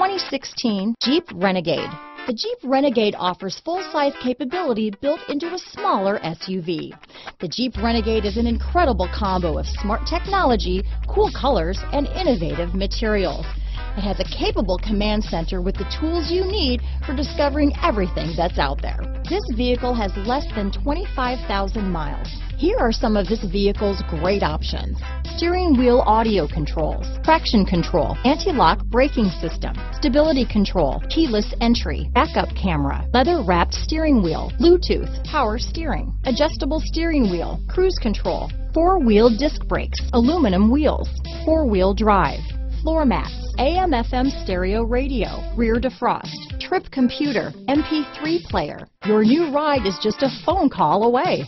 2016 Jeep Renegade. The Jeep Renegade offers full-size capability built into a smaller SUV. The Jeep Renegade is an incredible combo of smart technology, cool colors, and innovative materials. It has a capable command center with the tools you need for discovering everything that's out there. This vehicle has less than 25,000 miles. Here are some of this vehicle's great options: steering wheel audio controls, traction control, anti-lock braking system, stability control, keyless entry, backup camera, leather-wrapped steering wheel, Bluetooth, power steering, adjustable steering wheel, cruise control, four-wheel disc brakes, aluminum wheels, four-wheel drive, floor mats, AM/FM stereo radio, rear defrost, trip computer, MP3 player. Your new ride is just a phone call away.